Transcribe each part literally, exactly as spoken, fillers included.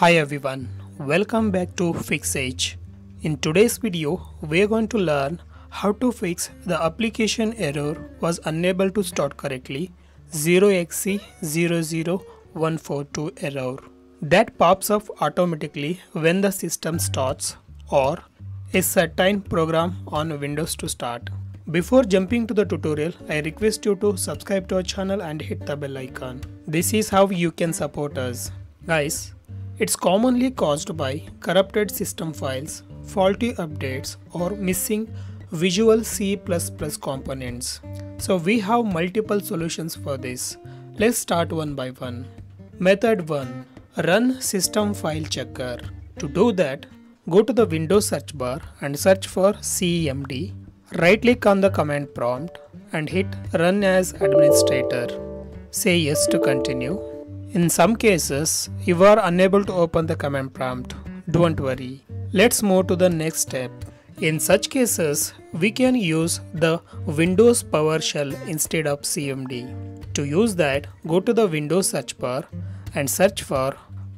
Hi everyone, welcome back to FIXsage. In today's video, we're going to learn how to fix the application error was unable to start correctly zero x c zero zero one four two error that pops up automatically when the system starts or a certain program on Windows to start. Before jumping to the tutorial, I request you to subscribe to our channel and hit the bell icon. This is how you can support us. Guys, it's commonly caused by corrupted system files, faulty updates or missing Visual C plus plus components. So we have multiple solutions for this. Let's start one by one. Method one. Run system file checker. To do that, go to the Windows search bar and search for C M D. Right click on the command prompt and hit Run as administrator. Say yes to continue. In some cases, you are unable to open the command prompt. Don't worry. Let's move to the next step. In such cases, we can use the Windows PowerShell instead of C M D. To use that, go to the Windows search bar and search for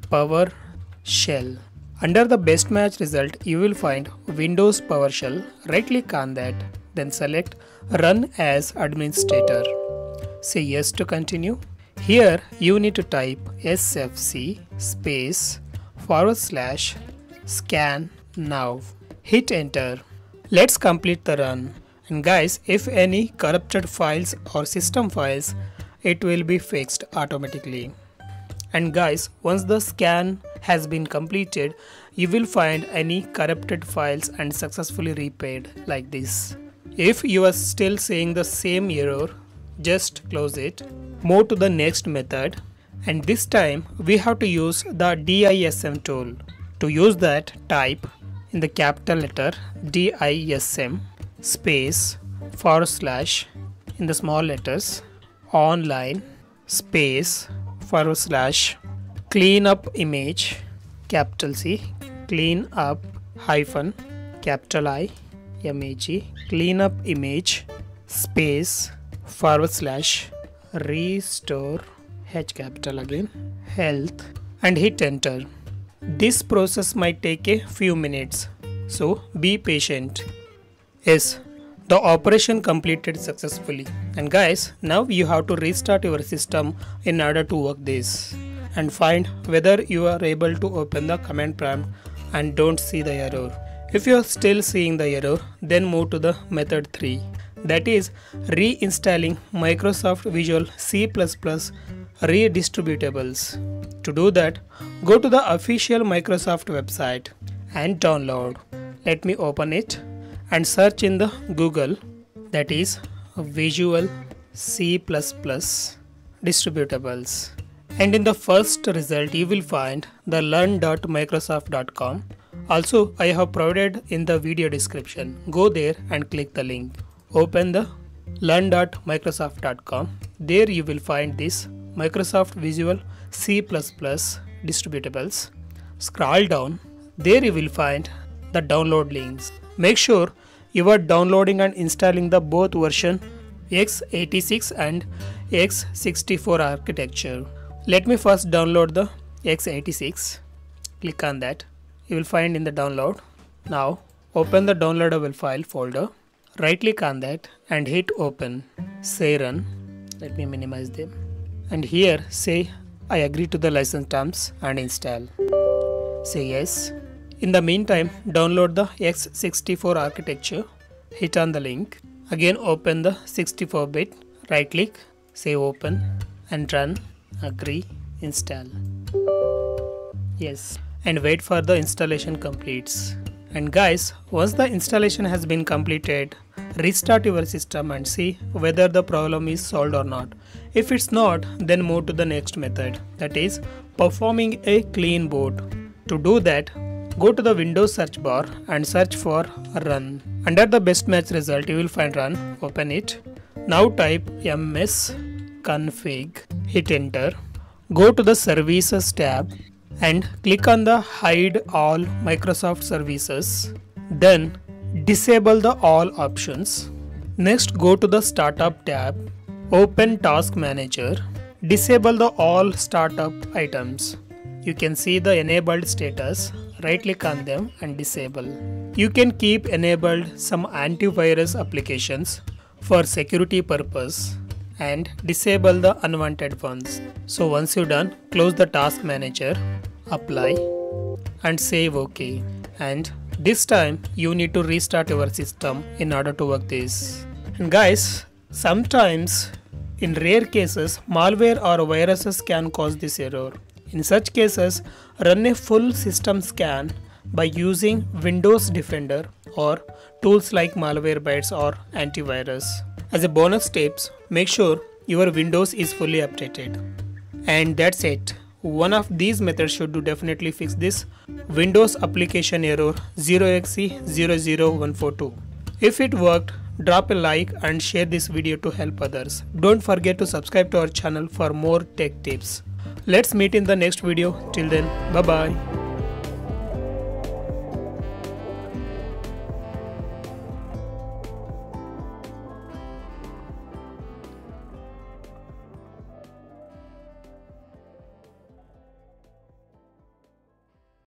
PowerShell. Under the best match result, you will find Windows PowerShell. Right click on that, then select Run as administrator. Say yes to continue. Here you need to type S F C space forward slash scan now. Hit enter. Let's complete the run. And guys, if any corrupted files or system files, it will be fixed automatically. And guys, once the scan has been completed, you will find any corrupted files and successfully repaired like this. If you are still seeing the same error, just close it. Move to the next method, and this time we have to use the D I S M tool. To use that, type in the capital letter D I S M space forward slash in the small letters online space forward slash clean up image capital C clean up hyphen capital I image clean up image space forward slash restore H capital again health and hit enter. This process might take a few minutes, so be patient. Yes, the operation completed successfully. And guys, now you have to restart your system in order to work this and find whether you are able to open the command prompt and don't see the error. If you are still seeing the error, then move to the method three. That is reinstalling Microsoft Visual C plus plus redistributables. To do that, go to the official Microsoft website and download. Let me open it and search in the Google, that is Visual C plus plus distributables. And in the first result, you will find the learn dot microsoft dot com. Also, I have provided in the video description. Go there and click the link. Open the learn dot microsoft dot com. There you will find this Microsoft Visual C plus plus distributables. Scroll down. There you will find the download links. Make sure you are downloading and installing the both version x eighty-six and x sixty-four architecture. Let me first download the x eighty-six. Click on that. You will find in the download. Now open the downloadable file folder. Right click on that and hit open. Say run. Let me minimize them. And here say I agree to the license terms and install. Say yes. In the meantime, download the x sixty-four architecture. Hit on the link. Again open the sixty-four bit. Right click. Say open and run. Agree. Install. Yes. And wait for the installation completes. And guys, once the installation has been completed, restart your system and see whether the problem is solved or not. If it's not, then move to the next method, that is performing a clean boot. To do that, go to the Windows search bar and search for run. Under the best match result, you will find run. Open it. Now type msconfig. Hit enter. Go to the services tab and click on the hide all Microsoft services, then disable the all options. Next, go to the startup tab, open task manager, disable the all startup items. you can see the enabled status, right click on them and disable. You can keep enabled some antivirus applications for security purpose and disable the unwanted ones. So once you're done, close the task manager, apply and save OK. And this time you need to restart your system in order to work this. And guys, sometimes in rare cases, malware or viruses can cause this error. In such cases, run a full system scan by using Windows Defender or tools like Malwarebytes or antivirus. As a bonus tips, make sure your Windows is fully updated. And that's it. One of these methods should do definitely fix this Windows application error zero x c zero zero zero one four two. If it worked, drop a like and share this video to help others. Don't forget to subscribe to our channel for more tech tips. Let's meet in the next video. Till then, bye bye.